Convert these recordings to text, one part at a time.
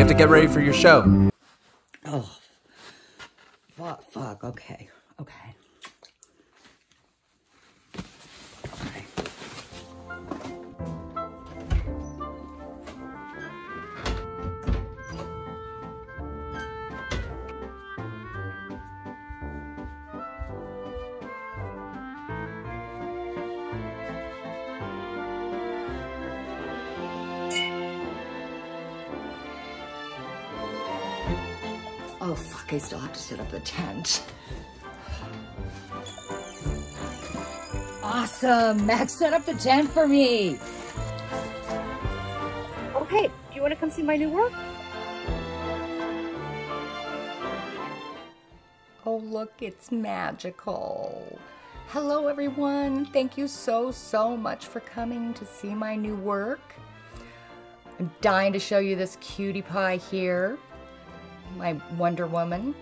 We have to get ready for your show. Oh, fuck, okay. Oh, fuck, I still have to set up the tent. Awesome, Max set up the tent for me. Oh, hey, do you want to come see my new work? Oh, look, it's magical. Hello, everyone. Thank you so much for coming to see my new work. I'm dying to show you this cutie pie here. My Wonder Woman.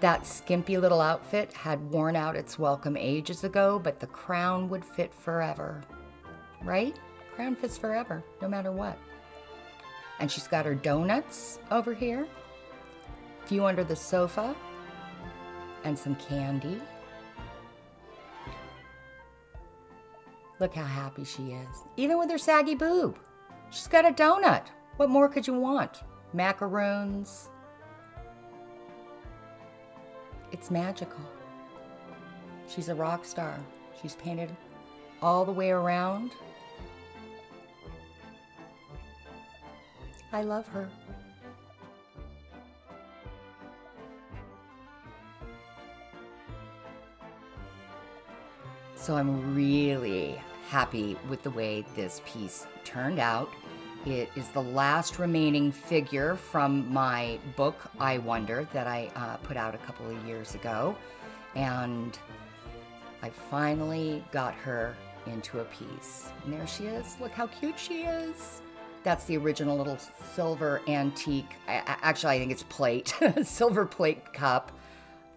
That skimpy little outfit had worn out its welcome ages ago, but the crown would fit forever, right? Crown fits forever, no matter what. And she's got her donuts over here, a few under the sofa, and some candy. Look how happy she is. Even with her saggy boob, she's got a donut. What more could you want? Macaroons. It's magical. She's a rock star. She's painted all the way around. I love her. So I'm really happy with the way this piece turned out. It is the last remaining figure from my book, I Wonder, that I put out a couple of years ago. And I finally got her into a piece. And there she is. Look how cute she is. That's the original little silver antique. Actually, I think it's plate. Silver plate cup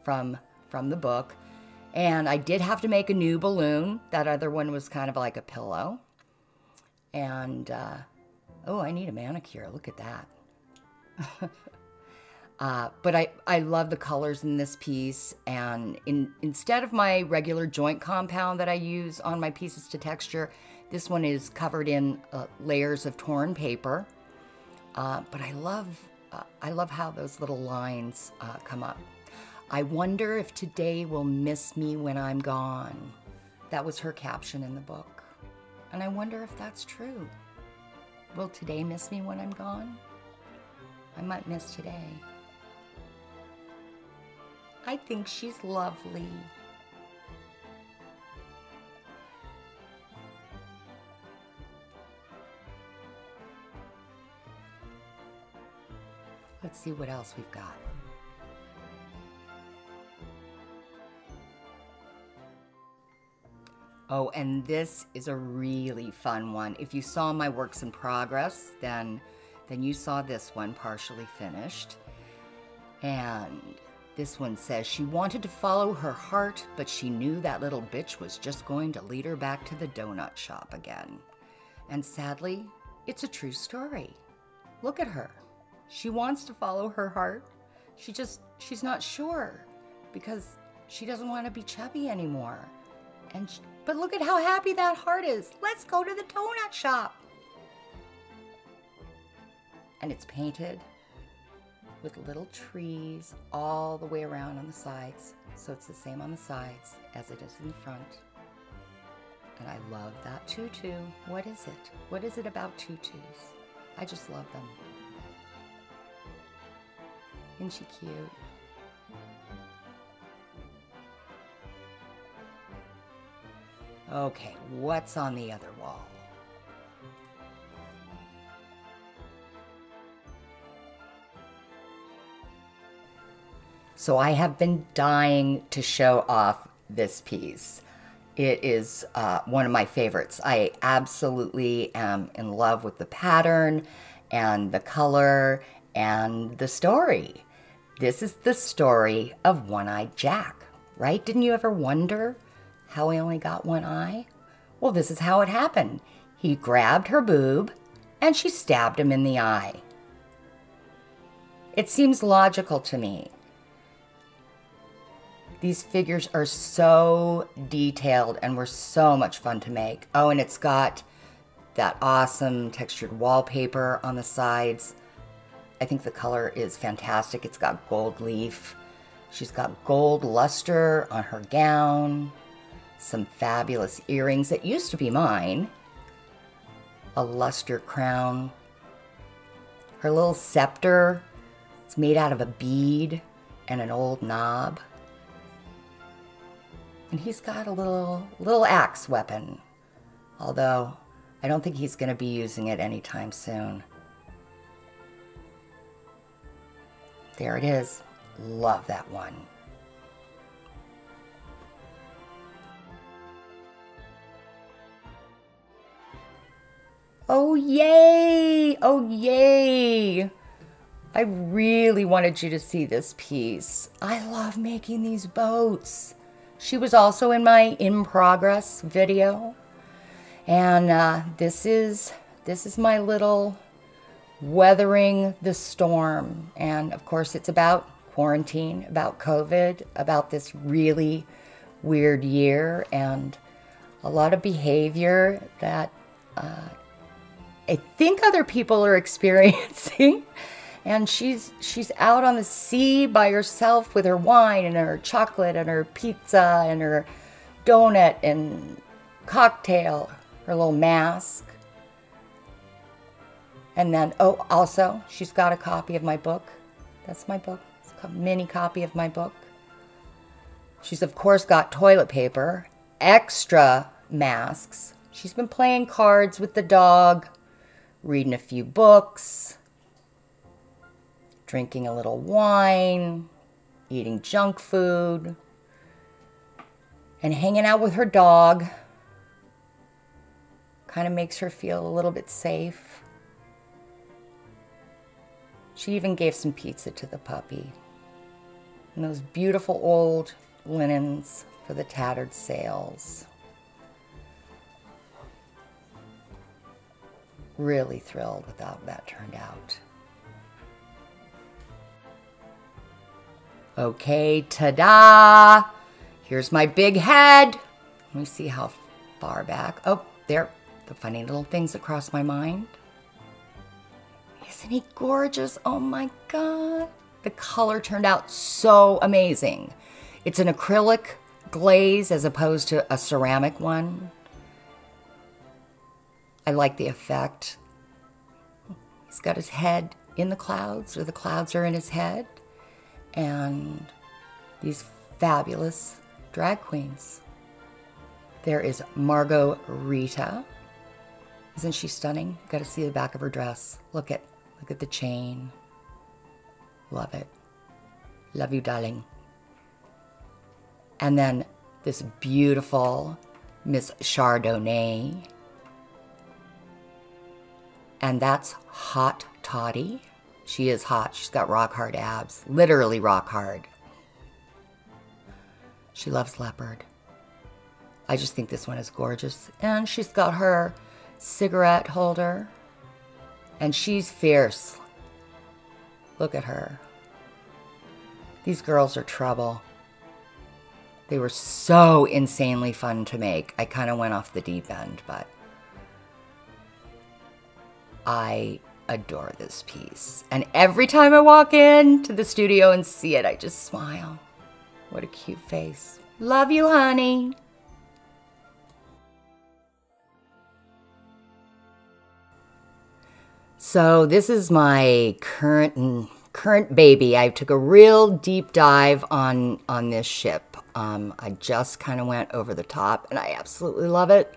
from the book. And I did have to make a new balloon. That other one was kind of like a pillow. And... oh, I need a manicure. Look at that. But I love the colors in this piece. And instead of my regular joint compound that I use on my pieces to texture, this one is covered in layers of torn paper. But I love how those little lines come up. I wonder if today will miss me when I'm gone. That was her caption in the book. And I wonder if that's true. Will today miss me when I'm gone? I might miss today. I think she's lovely. Let's see what else we've got. Oh, and this is a really fun one. If you saw my works in progress, then you saw this one partially finished. And this one says, she wanted to follow her heart, but she knew that little bitch was just going to lead her back to the donut shop again. And sadly, it's a true story. Look at her. She wants to follow her heart. She's not sure because she doesn't want to be chubby anymore. And but look at how happy that heart is. Let's go to the donut shop. And it's painted with little trees all the way around on the sides. So it's the same on the sides as it is in the front. And I love that tutu. What is it? What is it about tutus? I just love them. Isn't she cute? Okay, what's on the other wall? So I have been dying to show off this piece. It is one of my favorites. I absolutely am in love with the pattern and the color and the story. This is the story of One-Eyed Jack, right? Didn't you ever wonder how he only got one eye? Well, this is how it happened. He grabbed her boob and she stabbed him in the eye. It seems logical to me. These figures are so detailed and were so much fun to make. Oh, and it's got that awesome textured wallpaper on the sides. I think the color is fantastic. It's got gold leaf. She's got gold luster on her gown. Some fabulous earrings that used to be mine. A luster crown. Her little scepter. It's made out of a bead and an old knob. And he's got a little axe weapon. Although, I don't think he's going to be using it anytime soon. There it is. Love that one. Oh, yay! Oh, yay! I really wanted you to see this piece. I love making these boats. She was also in my in progress video. And this is my little weathering the storm. And of course it's about quarantine, about COVID, about this really weird year and a lot of behavior that I think other people are experiencing. And she's out on the sea by herself with her wine and her chocolate and her pizza and her donut and cocktail, her little mask. And then, oh, also, she's got a copy of my book. That's my book. It's a mini copy of my book. She's, of course, got toilet paper, extra masks. She's been playing cards with the dog, reading a few books, drinking a little wine, eating junk food, and hanging out with her dog. Kind of makes her feel a little bit safe. She even gave some pizza to the puppy. And those beautiful old linens for the tattered sails. Really thrilled with how that turned out. Okay, ta-da! Here's my big head. Let me see how far back. Oh, there, the funny little things that crossed my mind. Isn't he gorgeous? Oh my God. The color turned out so amazing. It's an acrylic glaze as opposed to a ceramic one. I like the effect. He's got his head in the clouds, or the clouds are in his head. And these fabulous drag queens. There is Margo-Rita. Isn't she stunning? You gotta see the back of her dress. Look at the chain. Love it. Love you, darling. And then this beautiful Miss Chardonnay. And that's Hot Toddy. She is hot. She's got rock hard abs. Literally rock hard. She loves leopard. I just think this one is gorgeous. And she's got her cigarette holder. And she's fierce. Look at her. These girls are trouble. They were so insanely fun to make. I kind of went off the deep end, but I adore this piece. And every time I walk into the studio and see it, I just smile. What a cute face. Love you, honey. So this is my current baby. I took a real deep dive on this ship. I just kind of went over the top and I absolutely love it.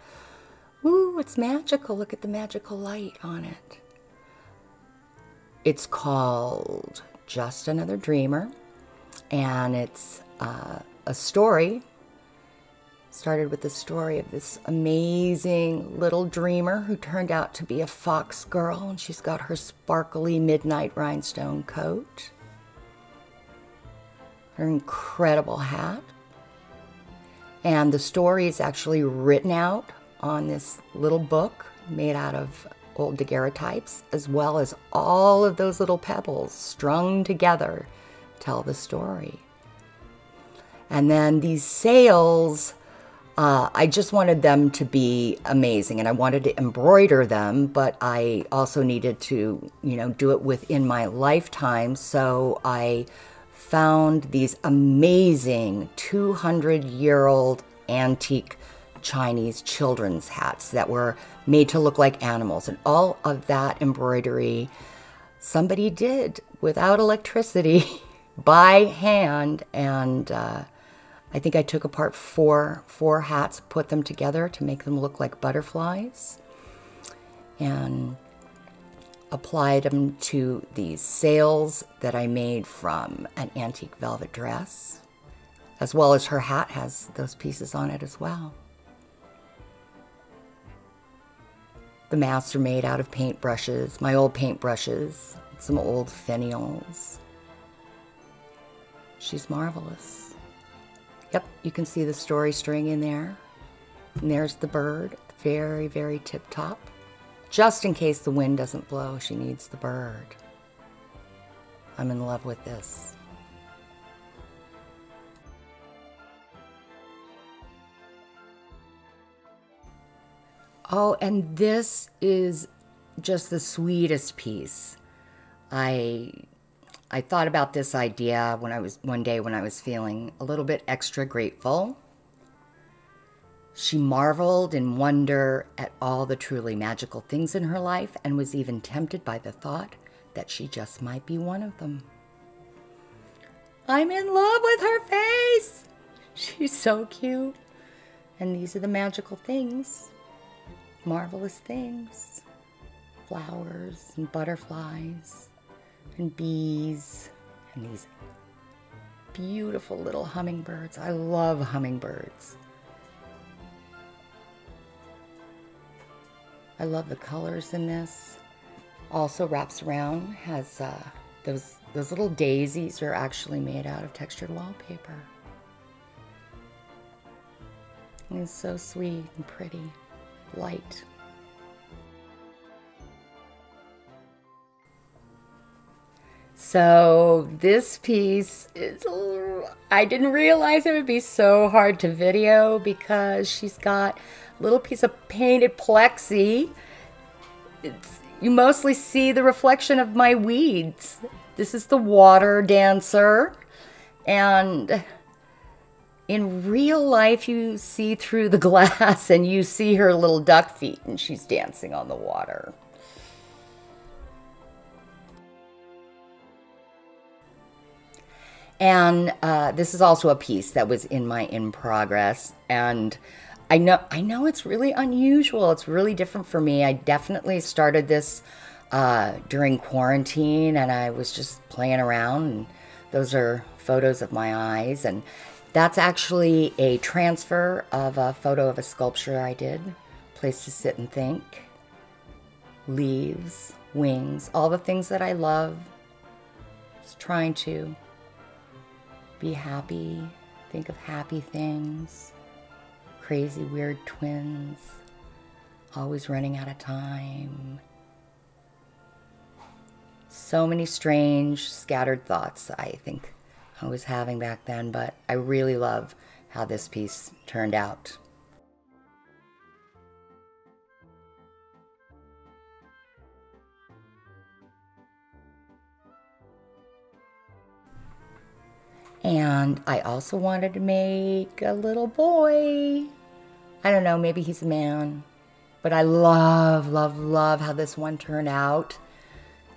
Ooh, it's magical. Look at the magical light on it. It's called Just Another Dreamer, and it's a story. Started with the story of this amazing little dreamer who turned out to be a fox girl, and she's got her sparkly midnight rhinestone coat, her incredible hat. And the story is actually written out on this little book made out of multiple daguerreotypes, as well as all of those little pebbles strung together, tell the story. And then these sails, I just wanted them to be amazing, and I wanted to embroider them, but I also needed to, you know, do it within my lifetime. So I found these amazing 200-year-old antique Chinese children's hats that were made to look like animals, and all of that embroidery somebody did without electricity by hand. And I think I took apart four hats, put them together to make them look like butterflies, and applied them to these sails that I made from an antique velvet dress, as well as her hat has those pieces on it as well. The masks are made out of paintbrushes, my old paintbrushes, some old finials. She's marvelous. Yep, you can see the story string in there. And there's the bird, very, very tip-top. Just in case the wind doesn't blow, she needs the bird. I'm in love with this. Oh, and this is just the sweetest piece. I thought about this idea one day when I was feeling a little bit extra grateful. She marveled in wonder at all the truly magical things in her life, and was even tempted by the thought that she just might be one of them. I'm in love with her face. She's so cute. And these are the magical things, marvelous things, flowers and butterflies and bees, and these beautiful little hummingbirds. I love hummingbirds. I love the colors in this. Also wraps around, has those little daisies are actually made out of textured wallpaper. And it's so sweet and pretty, light. So this piece, I didn't realize it would be so hard to video, because she's got a little piece of painted plexi. You mostly see the reflection of my weeds. This is the Water Dancer. And in real life, you see through the glass and you see her little duck feet, and she's dancing on the water. And this is also a piece that was in my in progress. And I know it's really unusual. It's really different for me. I definitely started this during quarantine, and I was just playing around. And those are photos of my eyes. And that's actually a transfer of a photo of a sculpture I did, Place to Sit and Think, leaves, wings, all the things that I love. Just trying to be happy, think of happy things, crazy, weird twins, always running out of time. So many strange, scattered thoughts I think I was having back then, but I really love how this piece turned out. And I also wanted to make a little boy. I don't know, maybe he's a man. But I love, love, love how this one turned out.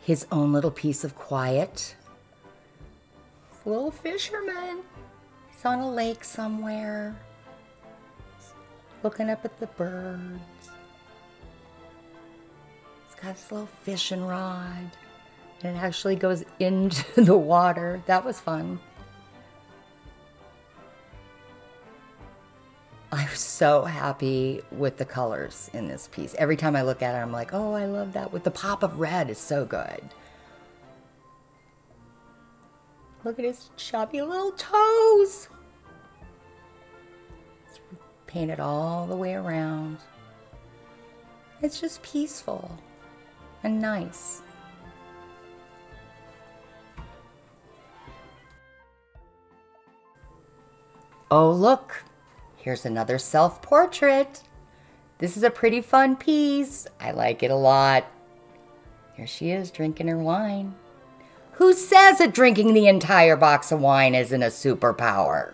His own little piece of quiet. Little fisherman. He's on a lake somewhere. He's looking up at the birds. He's got his little fishing rod. And it actually goes into the water. That was fun. I was so happy with the colors in this piece. Every time I look at it, I'm like, oh, I love that. With the pop of red, is so good. Look at his chubby little toes. It's painted all the way around. It's just peaceful. and nice. Oh, look, here's another self-portrait. This is a pretty fun piece. I like it a lot. Here she is drinking her wine. Who says that drinking the entire box of wine isn't a superpower?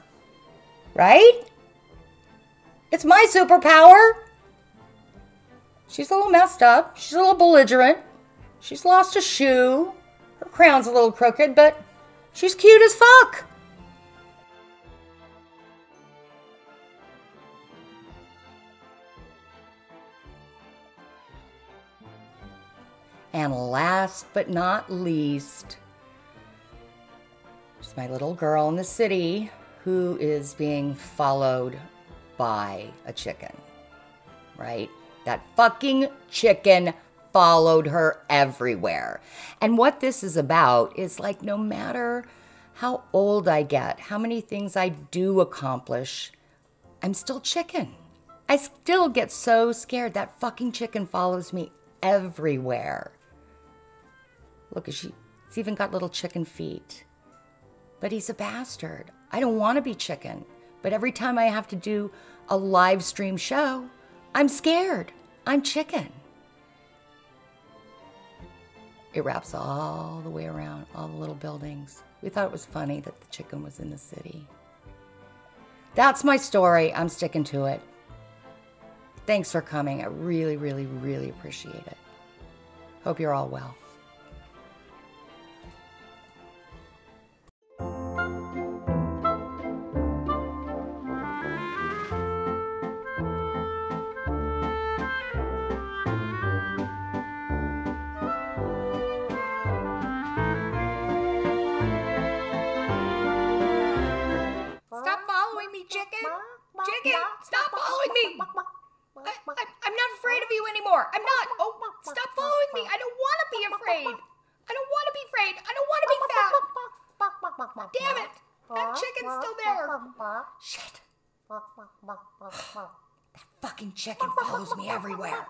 Right? It's my superpower. She's a little messed up. She's a little belligerent. She's lost a shoe. Her crown's a little crooked, but she's cute as fuck. And last but not least, there's my little girl in the city who is being followed by a chicken, right? That fucking chicken followed her everywhere. And what this is about is, like, no matter how old I get, how many things I do accomplish, I'm still chicken. I still get so scared. That fucking chicken follows me everywhere. Look, it's even got little chicken feet. But he's a bastard. I don't want to be chicken. But every time I have to do a live stream show, I'm scared. I'm chicken. It wraps all the way around, all the little buildings. We thought it was funny that the chicken was in the city. That's my story. I'm sticking to it. Thanks for coming. I really, really, really appreciate it. Hope you're all well. Shit! That fucking chicken follows me everywhere.